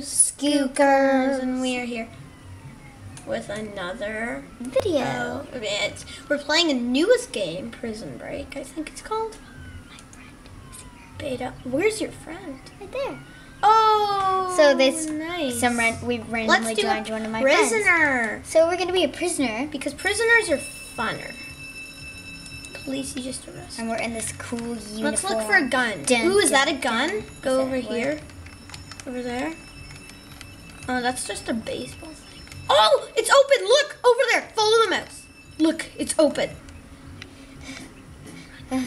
Scookers, and we are here with another video. We're playing the newest game, Prison Break, I think it's called. My friend is here. Beta. Where's your friend? Right there. Oh, so this nice. We randomly joined one of my friends. Prisoner. So we're gonna be a prisoner because prisoners are funner. Police, you just arrest. And we're in this cool uniform. Let's look for a gun. Ooh, is that a gun? Go over here. Over there. Oh, that's just a baseball thing. Oh, it's open. Look, over there. Follow the mouse. Look, it's open. Oh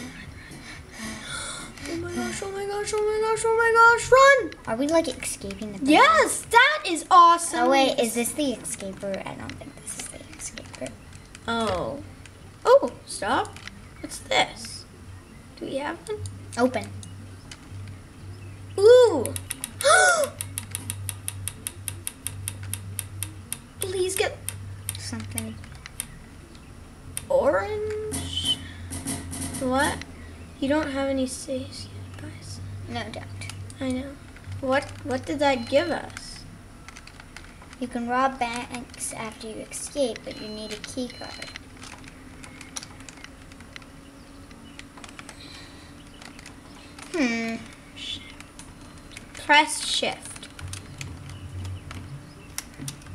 my gosh, oh my gosh, oh my gosh, oh my gosh. Run. Are we like escaping the thing? Yes, that is awesome. Oh wait, is this the escape route? I don't think this is the escape route. Oh. Oh, stop. What's this? Do we have one? Open. Ooh. Please get something orange. What? You don't have any safety advice. No, don't. I know. What did that give us? You can rob banks after you escape, but you need a key card. Hmm. Press shift.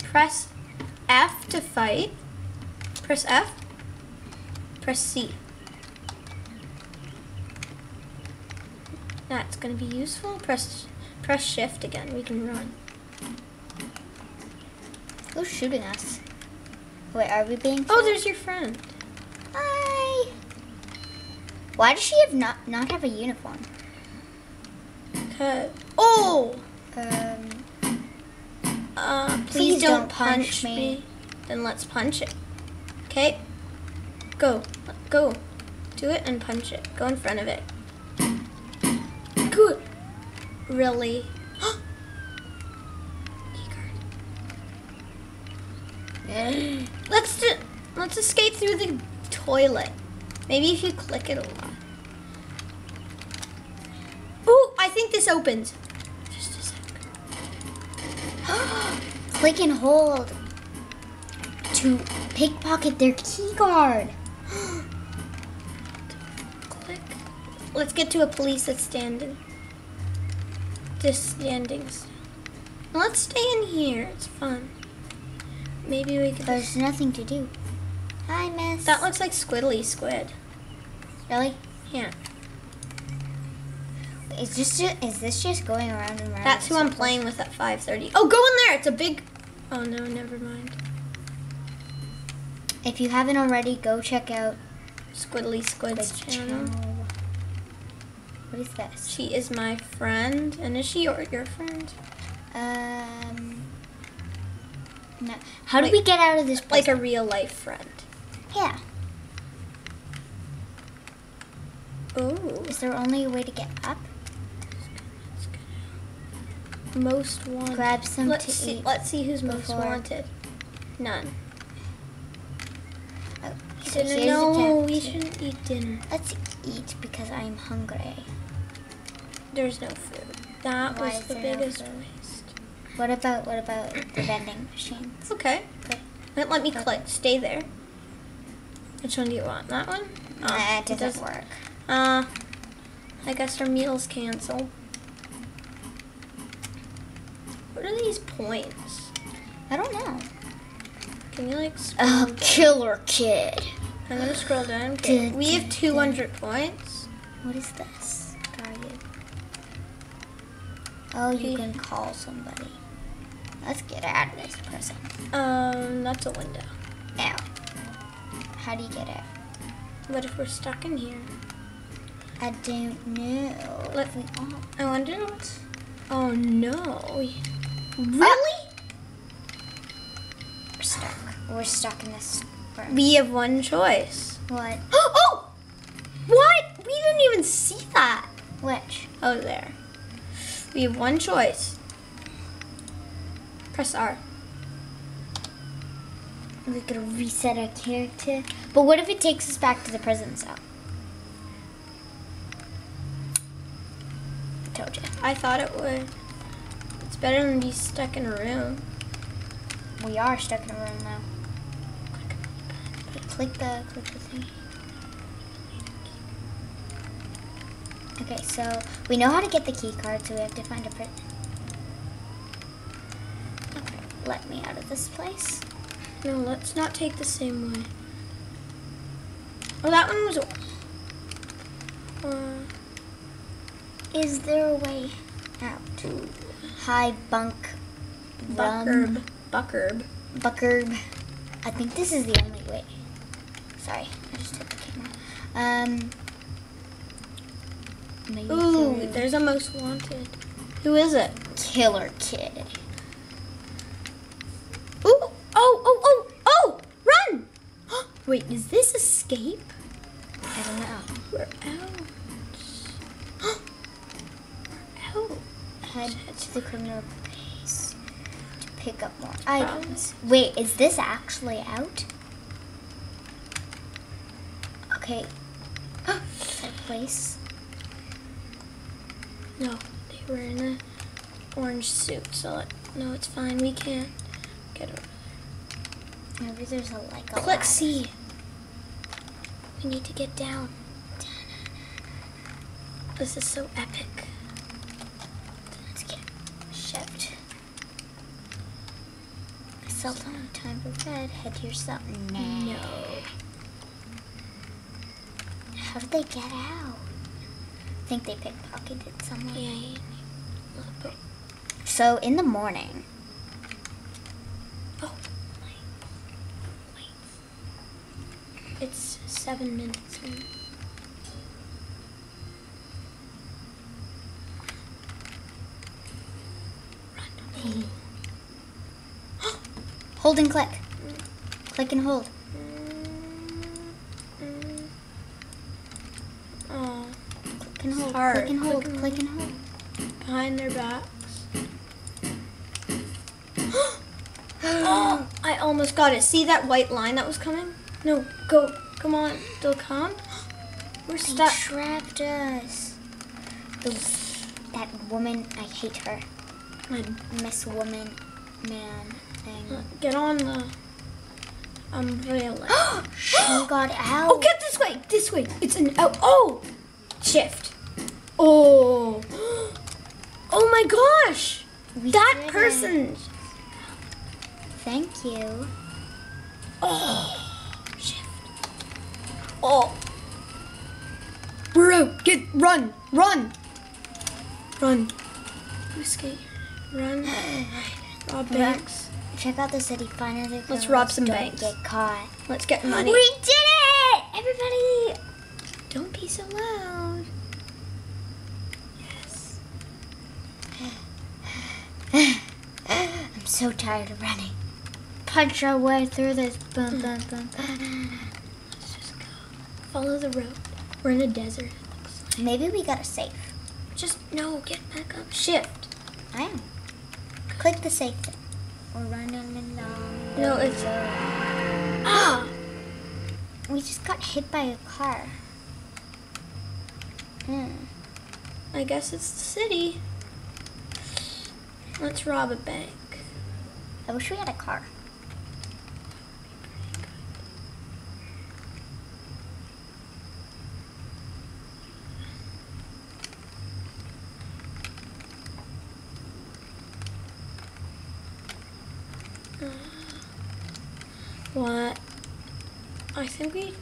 Press F to fight. Press F. Press C. That's gonna be useful. Press shift again. We can run. Who's shooting us? Wait, are we being? Oh, there's your friend. Hi. Why does she have not have a uniform? Oh! Please don't punch me. Then let's punch it. Okay? Go. Go. Do it and punch it. Go in front of it. Good. Really? Keycard. Let's escape through the toilet. Maybe if you click it a lot. I think this opens. Just a sec. Click and hold to pickpocket their key card. Click. Let's get to a police that's standing. Just standing. Let's stay in here. It's fun. Maybe we could. There's nothing to do. Hi, miss. That looks like Squiddly Squid. Really? Yeah. Is this just going around and around? That's who I'm playing with at 5:30. Oh, go in there. It's a big... Oh, no, never mind. If you haven't already, go check out Squiddly Squid's channel. What is this? She is my friend. And is she your friend? No. How do we get out of this place? Like a real-life friend. Yeah. Oh. Is there only a way to get up? Most wanted. Grab some to eat. Let's see who's most wanted. None. Oh, so no, we shouldn't eat dinner. Let's eat because I'm hungry. There's no food. That was the biggest waste. What about the vending machines? Okay. Let me click. Stay there. Which one do you want? That one? Oh, nah, it doesn't work. I guess our meal's canceled. What are these points? I don't know. Can you like scroll down? Killer kid. I'm gonna scroll down. Okay. We have 200 points. What is this? Target. Oh, you can call somebody. Let's get out of this prison. That's a window. Now. How do you get out? What if we're stuck in here? I don't know. I wonder what... Oh no. Really? We're stuck. We're stuck in this room. We have one choice. What? Oh! What? We didn't even see that. Which? Oh, there. We have one choice. Press R. We're gonna reset our character. But what if it takes us back to the prison cell? I told you. I thought it would. It's better than be stuck in a room. We are stuck in a room now. Click the thing. Okay, so we know how to get the key card, so we have to find a prison. Okay, let me out of this place. No, let's not take the same way. Oh, that one was... is there a way out? Hi, Buckerb. I think this is the only way. Sorry, I just hit the camera. Maybe ooh, there's a most wanted. Who is it? Killer Kid. Ooh, oh, run! Wait, is this escape? I don't know. We're out. We're out. Head to the criminal base to pick up more items. Wait, is this actually out? Okay. That place. No, they were in an orange suit, so no, it's fine. We can't get over there. Maybe there's a click ladder. C. We need to get down. This is so epic. Let's get shoved. Cell phone time for bed. Head to your cell. No. How did they get out? I think they pickpocketed someone. Yeah. So in the morning. Oh, wait. It's 7 minutes in. Run. Hold and click. Click and hold. Click and hold, click and hold, click and hold. Behind their backs. Oh, I almost got it. See that white line that was coming? No, go. Come on, they'll come. We're stuck. They trapped us. That woman, I hate her. My Miss Woman, man thing. Get on the umbrella. She got out. Oh, get this way, this way. It's an out. Oh! Shift. Oh. Oh my gosh. That person. Thank you. Oh. Shift. Oh. We're out. Get run. Run. Run. Escape. Run. Rob banks. Check out the city. Find another. Let's rob some banks. Get caught. Let's get money. We did it. Everybody. Don't be so loud. Yes. I'm so tired of running. Punch our way through this. Bum, bum, bum. Let's just go. Follow the road. We're in a desert, it looks like. Maybe we got a safe. Just, no, get back up. Shift. I am. Click the safe thing. We're running along. No, it's... Ah! We just got hit by a car. I guess it's the city. Let's rob a bank. I wish we had a car. What? I think we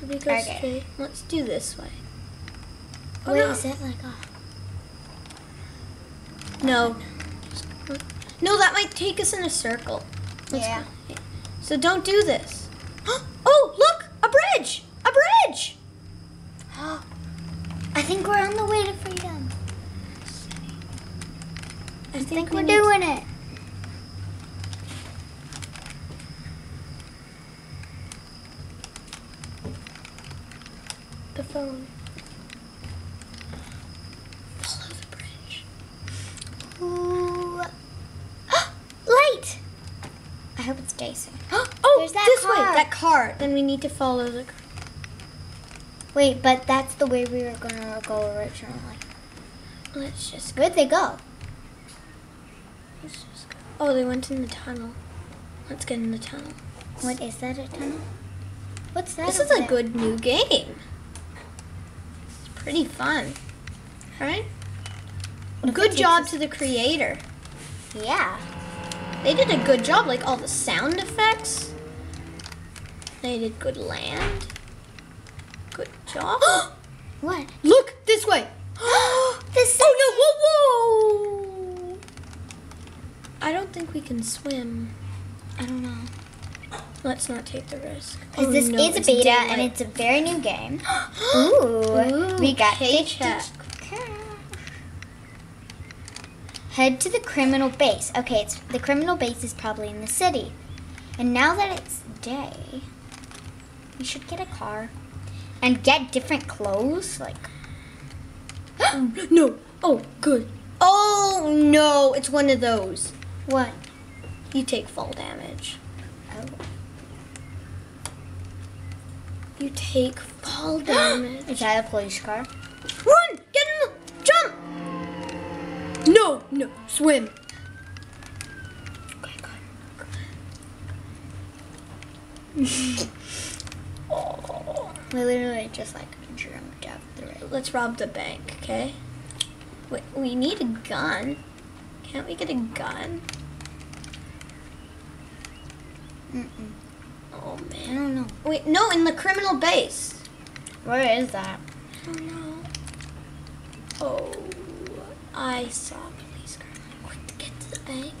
should we go straight. Let's do this way. Oh, wait, no. Is it like a... No. No, that might take us in a circle. Let's go. So don't do this. Oh, look! A bridge! A bridge! I think we're on the way to freedom. I think we're doing it. The phone. I hope it's Jason. Oh, there's that this car. Way, that car. Then we need to follow the car. Wait, but that's the way we were going to go originally. Let's just... Where'd they go? Oh, they went in the tunnel. Let's get in the tunnel. What is that, a tunnel? What's that? This is a good new game. It's pretty fun, right? Good job to the creator. Yeah. They did a good job, like all the sound effects. They did good land. Good job. What? Look this way. Oh no! Whoa, whoa! I don't think we can swim. I don't know. Let's not take the risk. Because this is a beta and it's a very new game. Ooh, we got paycheck. Head to the criminal base. Okay, the criminal base is probably in the city. And now that it's day, we should get a car and get different clothes. Like, no. Oh, good. Oh no, it's one of those. What? You take fall damage. Oh. You take fall damage. Is that a police car? Run! Get in the jump! No, no, swim. Okay, good. Oh. We literally just like jumped out the road. Let's rob the bank, okay? Wait, we need a gun. Can't we get a gun? Oh man, I don't know. Wait, no, in the criminal base. Where is that? I don't know. Oh. I saw a police car. I quick to get to the bank.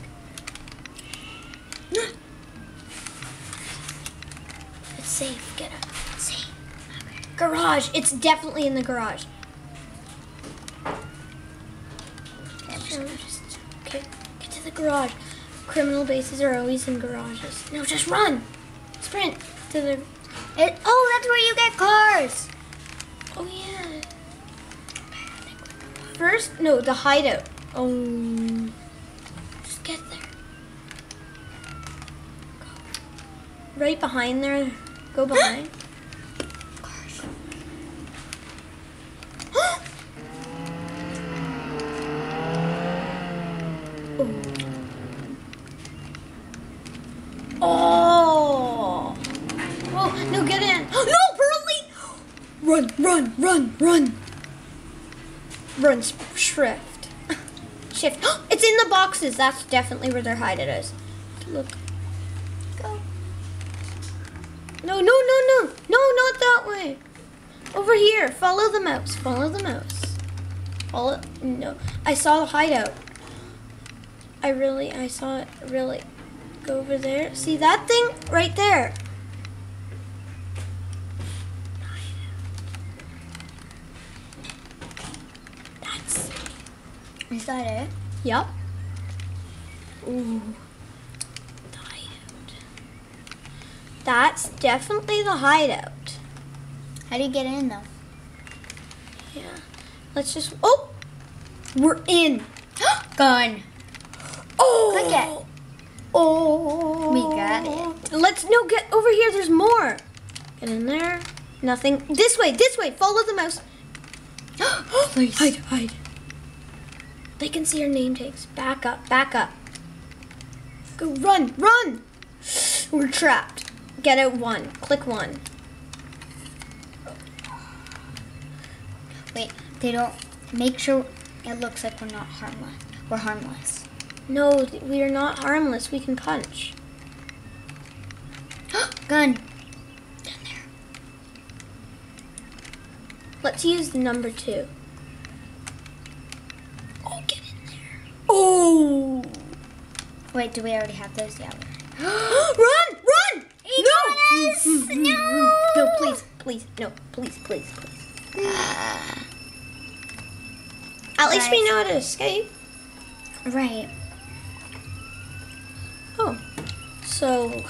It's safe. Get up. It's safe. Okay. Garage. It's definitely in the garage. Okay. Get to the garage. Criminal bases are always in garages. No, just run. Sprint to the. Oh, that's where you get cars. Oh yeah. First, no, the hideout. Oh, just get there. Go. Right behind there. Go behind. Gosh. Oh. Oh, no, get in. No, Pearly. Run, run, run, run. Run, shift. It's in the boxes. That's definitely where they're hiding us. Look. Go. No, no, no, no. No, not that way. Over here. Follow the mouse. Follow the mouse. No. I saw the hideout. I saw it. Really. Go over there. See that thing? Right there. Is that it? Yep. Ooh. The hideout. That's definitely the hideout. How do you get in though? Yeah. Let's just. Oh! We're in! Gone. Oh! Click it. Oh! We got it. Let's. No, get over here. There's more. Get in there. Nothing. This way, this way. Follow the mouse. Please. Hide, hide. They can see our name tags. Back up, back up. Go, run, run! We're trapped. Get out one. Click one. Wait, they don't. Make sure it looks like we're not harmless. We're harmless. No, we are not harmless. We can punch. Gun. Down there. Let's use number 2. Oh! Wait, do we already have those? Yeah. Run! Run! Yes! No! No! No! Please! Please! No! Please! Please! Please! At least we know how to escape. Right. Oh. So,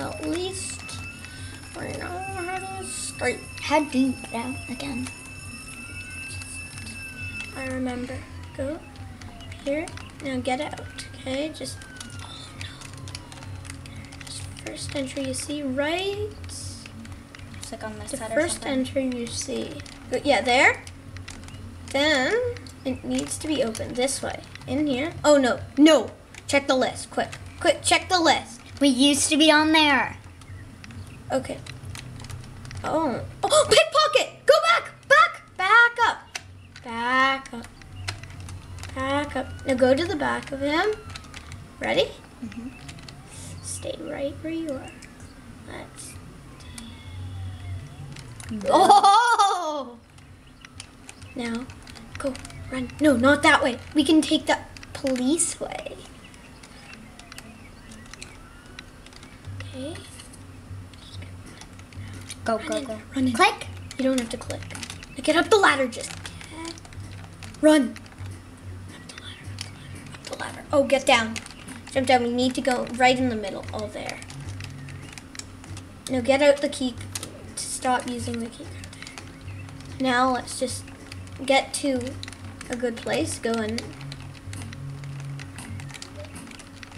at least we know how to escape. How do you get out again? I remember. Go. Here. Now get out, okay? Just, oh no. Just first entry you see, right? It's like on this side or something. The first entry you see. Yeah, there. Then it needs to be open this way. in here. Oh, no. No. Check the list. Quick. Quick. Check the list. We used to be on there. Okay. Oh. Oh, pickpocket. Go back. Back. Back up. Back up. Back up. Now go to the back of him. Ready? Mm-hmm. Stay right where you are. Let's. Oh! Now, go, run. No, not that way. We can take the police way. Okay. Go, go, go. Run in. Click. You don't have to click. Now get up the ladder just. Okay. Run. Up the ladder, up the ladder, up the ladder. Oh, get down. Jump down. We need to go right in the middle. Oh, there. Now get out the key. Stop using the key. Now let's just get to a good place. Go in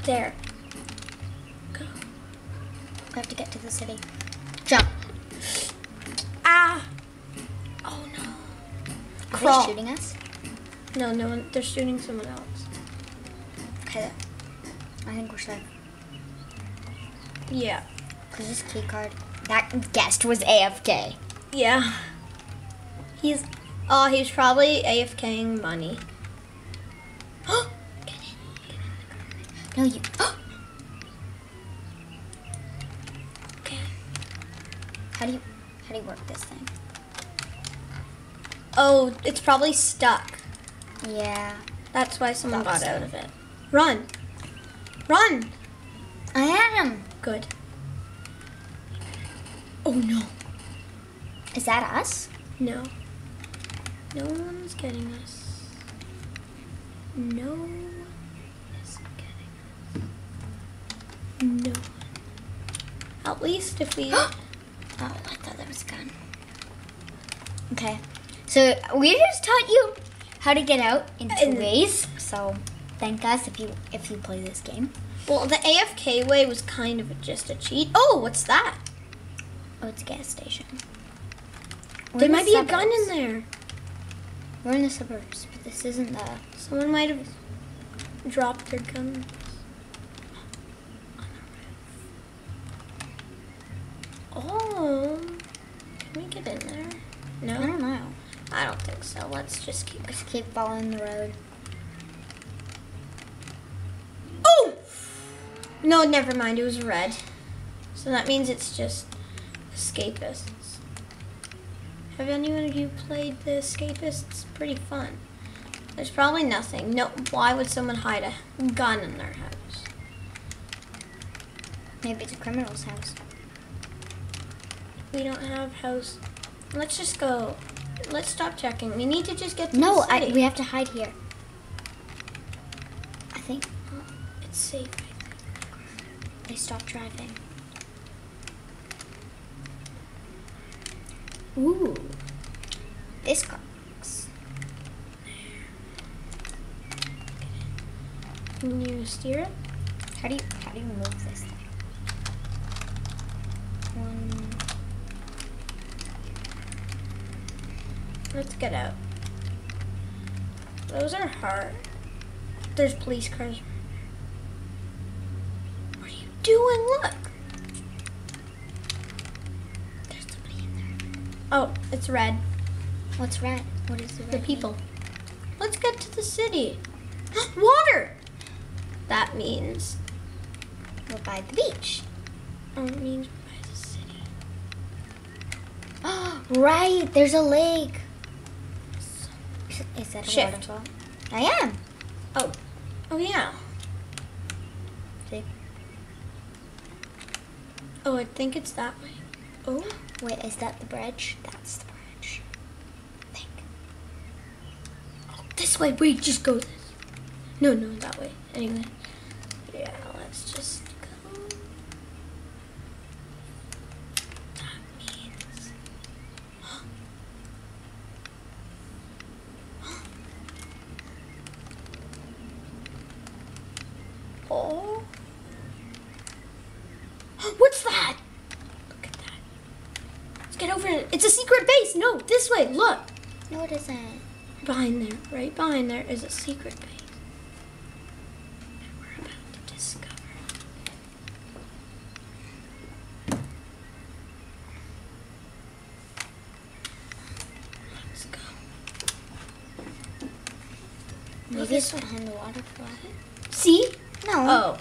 there. Go. I have to get to the city. Jump. Ah! Oh no! Crawl. Are they shooting us? No, no one. They're shooting someone else. Okay. I think we're safe. Yeah. Cause this key card. That guest was AFK. Yeah. He's, oh, he's probably AFKing money. Oh! Get in. Get in. No, you. Oh! Okay. How do you work this thing? Oh, it's probably stuck. Yeah. That's why someone got out of it. Run. Run! I had him. Good. Oh no. Is that us? No. No one's getting us. No one is getting us. No one. At least if we... Oh, I thought that was a gun. Okay. So we just taught you how to get out in two ways. So thank us if you play this game. Well, the AFK way was kind of just a cheat. Oh, what's that? Oh, it's a gas station. There might be a gun in there. We're in the suburbs, but this isn't that. Someone might have dropped their guns on the roof. Oh, can we get in there? No? I don't know. I don't think so. Let's just keep following the road. Oh! No, never mind. It was red. So that means it's just... Escapists. Have anyone of you played The Escapists? It's pretty fun. There's probably nothing. No, why would someone hide a gun in their house? Maybe it's a criminal's house. We don't have house. Let's just go. Let's stop checking. We need to just get to the city. No, we have to hide here. I think it's safe. They stopped driving. Ooh, this cracks. Can you steer it? How do you move this thing? Let's get out. Those are hard. There's police cars. What are you doing? Look. Oh, it's red. What's red? What is the red? The people. Let's get to the city. Water! That means we're by the beach. Oh, it means we're by the city. Oh, right, there's a lake. Is that a waterfall? I am. Oh. Oh, yeah. See? Oh, I think it's that way. Oh. Wait, is that the bridge? That's the bridge. I think. Oh, this way. Wait, just go this. No, no, that way. Anyway. Yeah, let's just go. That means... Oh. What's that? Get over it. It's a secret base. No, this way. Look. No, it isn't. Behind there. Right behind there is a secret base. Is this behind the waterfall? See? No. Oh.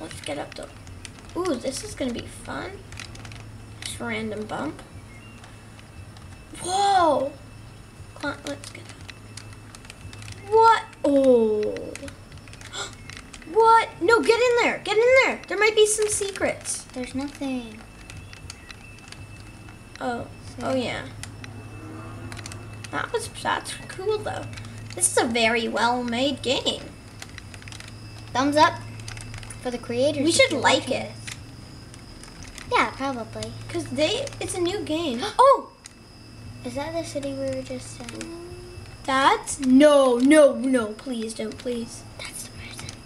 Let's get up though. Ooh, this is gonna be fun. Just a random bump. Whoa! Come on, let's get up. What? Oh. What? No, get in there. Get in there. There might be some secrets. There's nothing. Oh. Oh yeah. That's cool though. This is a very well-made game. Thumbs up for the creators. We should like it. Yeah, probably. Cause it's a new game. Oh. Is that the city we were just in? That's no. Please don't, please. That's the prison.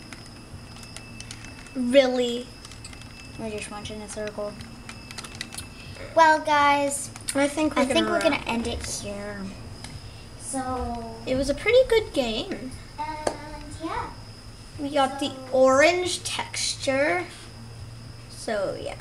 Really? We're just watching a circle. Well, guys, I think we're gonna end it here. So it was a pretty good game. And yeah, we got the orange texture. So yeah.